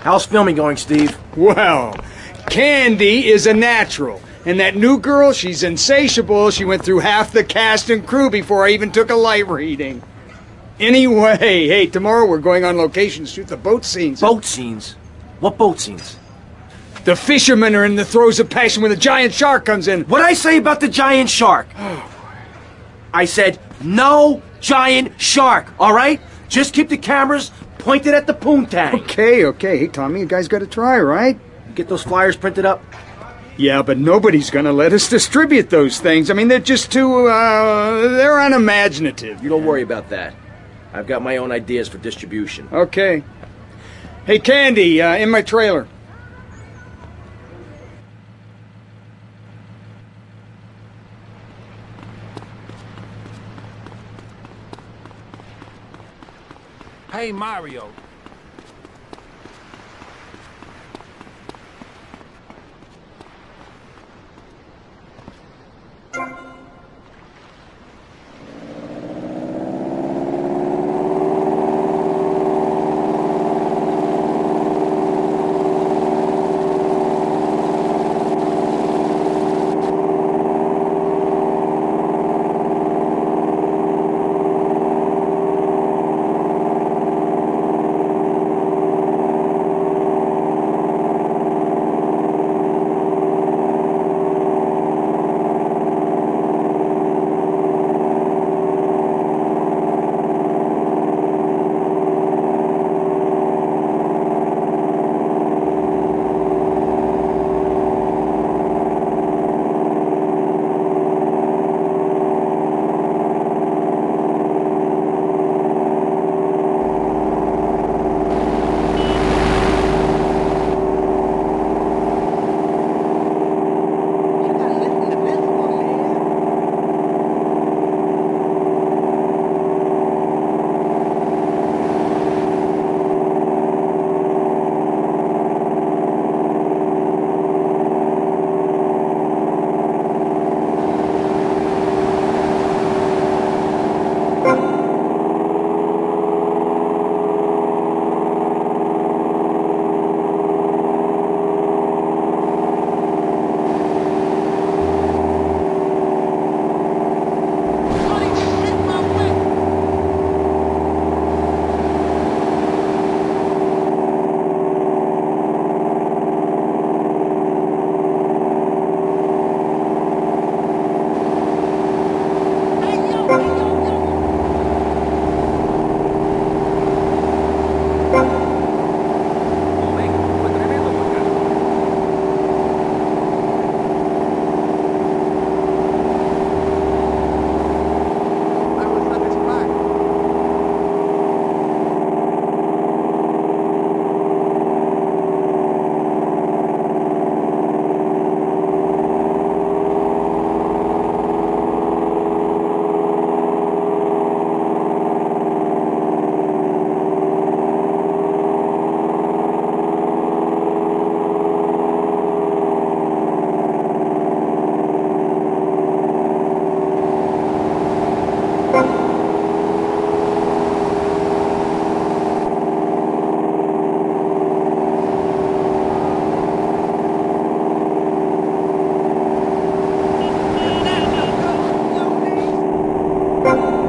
How's filming going, Steve? Well, Candy is a natural. And that new girl, she's insatiable. She went through half the cast and crew before I even took a light reading. Anyway, hey, tomorrow we're going on location to shoot the boat scenes. Boat scenes? What boat scenes? The fishermen are in the throes of passion when the giant shark comes in. What'd I say about the giant shark? I said, no giant shark, all right? Just keep the cameras pointed at the poontang. Okay, okay. Hey, Tommy, you guys got to try, right? Get those flyers printed up. Yeah, but nobody's gonna let us distribute those things. I mean, they're just too, they're unimaginative. You don't worry about that. I've got my own ideas for distribution. Okay. Hey, Candy, in my trailer. Hey, Mario. Come